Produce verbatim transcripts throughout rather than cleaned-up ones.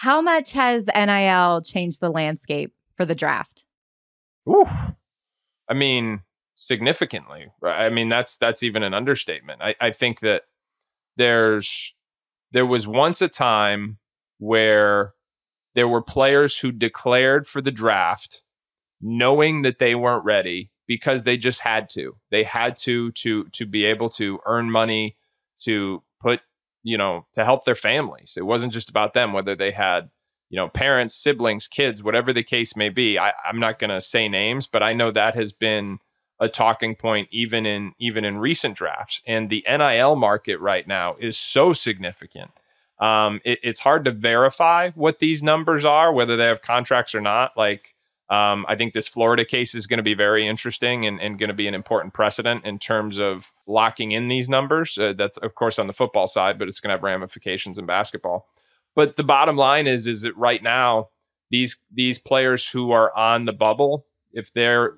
How much has N I L changed the landscape for the draft? Oof. I mean, significantly. Right? I mean, that's that's even an understatement. I, I think that there's there was once a time where there were players who declared for the draft knowing that they weren't ready because they just had to. They had to to to be able to earn money, to put, you know, to help their families. It wasn't just about them, whether they had, you know, parents, siblings, kids, whatever the case may be. I, I'm not going to say names, but I know that has been a talking point even in even in recent drafts. And the N I L market right now is so significant. Um, it, it's hard to verify what these numbers are, whether they have contracts or not. Like, um, I think this Florida case is going to be very interesting and, and going to be an important precedent in terms of locking in these numbers. Uh, that's, of course, on the football side, but it's going to have ramifications in basketball. But the bottom line is, is that right now, these these players who are on the bubble, if they're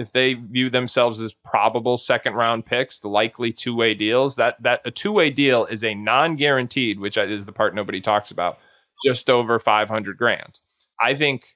if they view themselves as probable second round picks, the likely two way deals, that that a two way deal is a non guaranteed, which is the part nobody talks about, just over five hundred grand. I think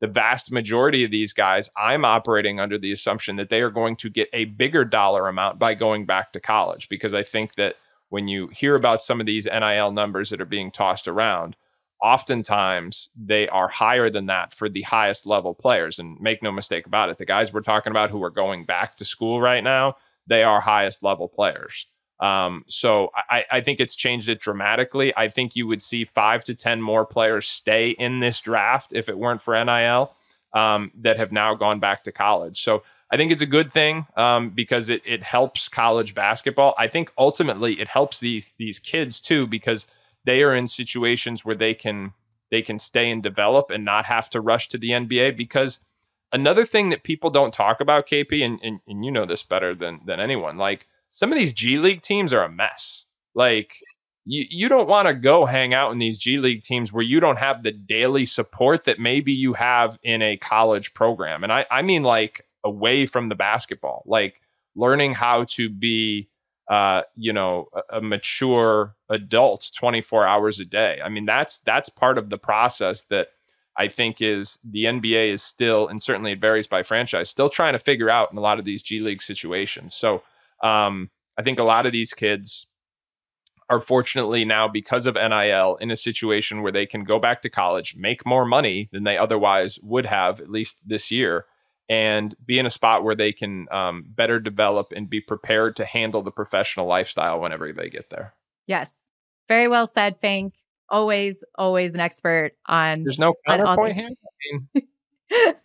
the vast majority of these guys, I'm operating under the assumption that they are going to get a bigger dollar amount by going back to college, because I think that when you hear about some of these N I L numbers that are being tossed around, oftentimes they are higher than that for the highest level players. And make no mistake about it, the guys we're talking about who are going back to school right now, they are highest level players. Um, so I, I think it's changed it dramatically. I think you would see five to ten more players stay in this draft if it weren't for N I L um, that have now gone back to college. So I think it's a good thing um, because it, it helps college basketball. I think ultimately it helps these these kids, too, because they are in situations where they can they can stay and develop and not have to rush to the N B A. Because another thing that people don't talk about, K P, and, and, and you know this better than, than anyone, like some of these G League teams are a mess. Like you, you don't want to go hang out in these G League teams where you don't have the daily support that maybe you have in a college program. And I, I mean, like away from the basketball, like learning how to be Uh, you know, a, a mature adult twenty-four hours a day. I mean, that's that's part of the process that I think is the N B A is still, and certainly it varies by franchise, still trying to figure out in a lot of these G League situations. So um, I think a lot of these kids are fortunately now, because of N I L, in a situation where they can go back to college, make more money than they otherwise would have, at least this year, and be in a spot where they can um, better develop and be prepared to handle the professional lifestyle whenever they get there. Yes. Very well said, Fank. Always, always an expert on... Thereys no counterpoint here? I mean...